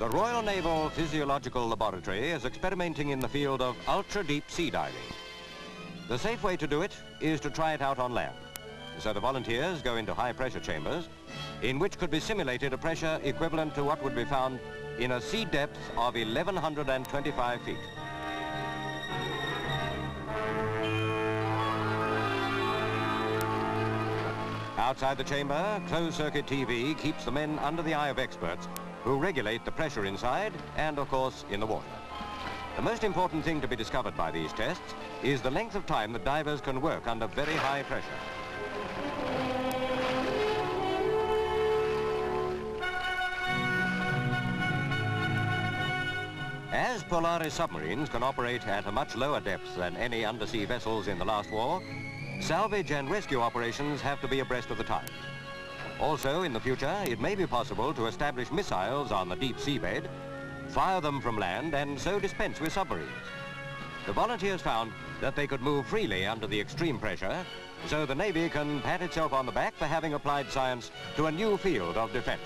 The Royal Naval Physiological Laboratory is experimenting in the field of ultra-deep sea diving. The safe way to do it is to try it out on land. So the volunteers go into high-pressure chambers in which could be simulated a pressure equivalent to what would be found in a sea depth of 1,125 feet. Outside the chamber, closed-circuit TV keeps the men under the eye of experts who regulate the pressure inside and, of course, in the water. The most important thing to be discovered by these tests is the length of time that divers can work under very high pressure. As Polaris submarines can operate at a much lower depth than any undersea vessels in the last war, salvage and rescue operations have to be abreast of the times. Also, in the future, it may be possible to establish missiles on the deep seabed, fire them from land, and so dispense with submarines. The volunteers found that they could move freely under the extreme pressure, so the Navy can pat itself on the back for having applied science to a new field of defense.